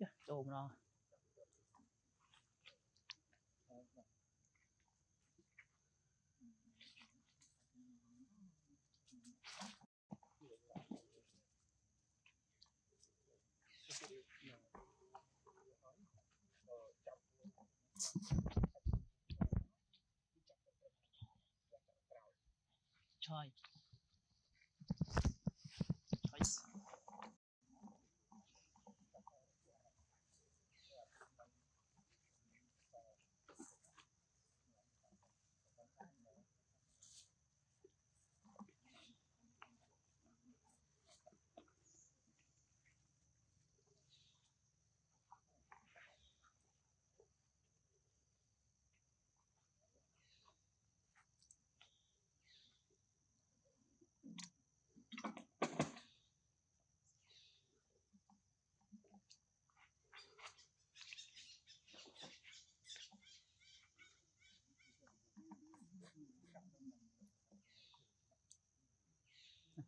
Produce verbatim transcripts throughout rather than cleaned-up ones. Yeah, it's all wrong. Thôi thôi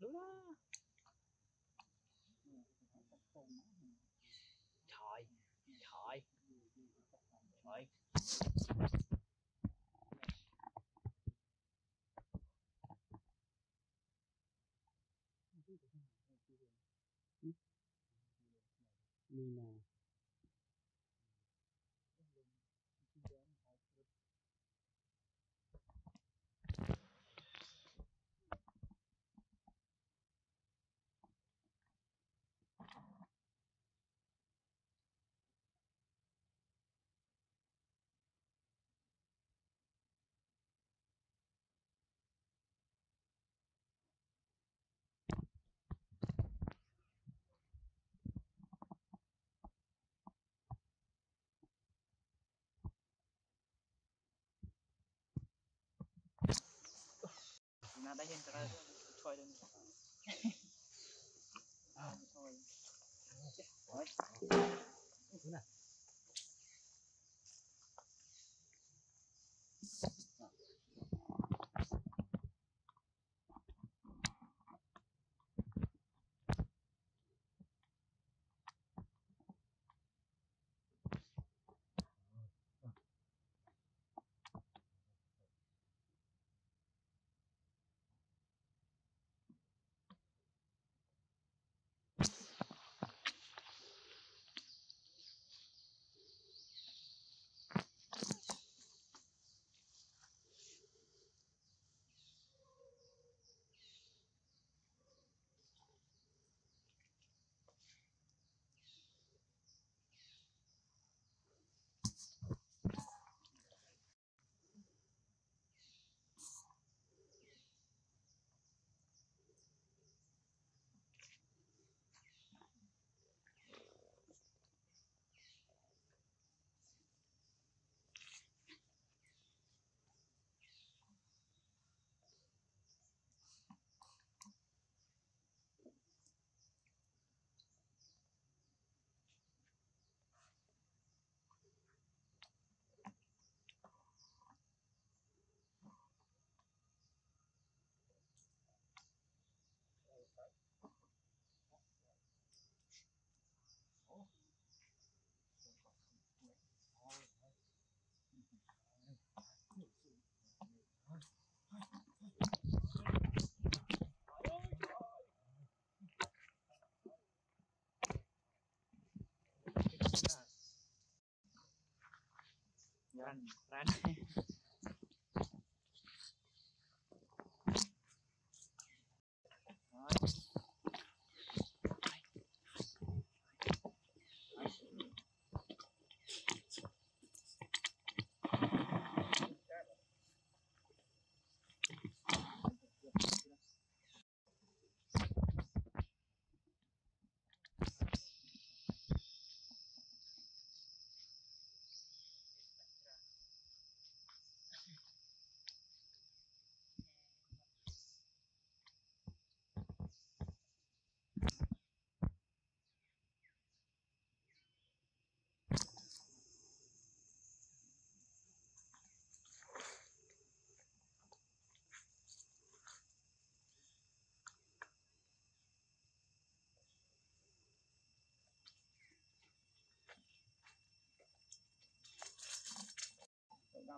Đúng đó. Trời, trời, trời. Mình là na đây hiện tại thôi đừng à thôi nè run, run.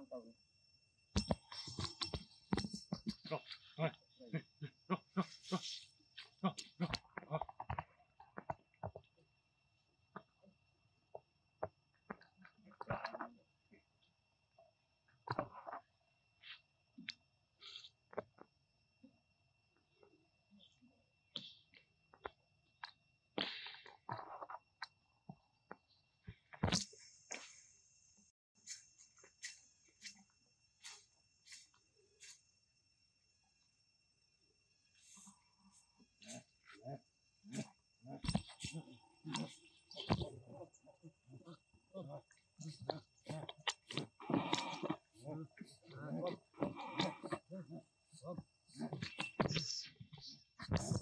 Hãy subscribe cho kênh Ghiền Mì Gõ Để không bỏ Hãy subscribe cho kênh Ghiền Mì Gõ Để không bỏ lỡ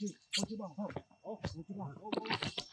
những video hấp dẫn.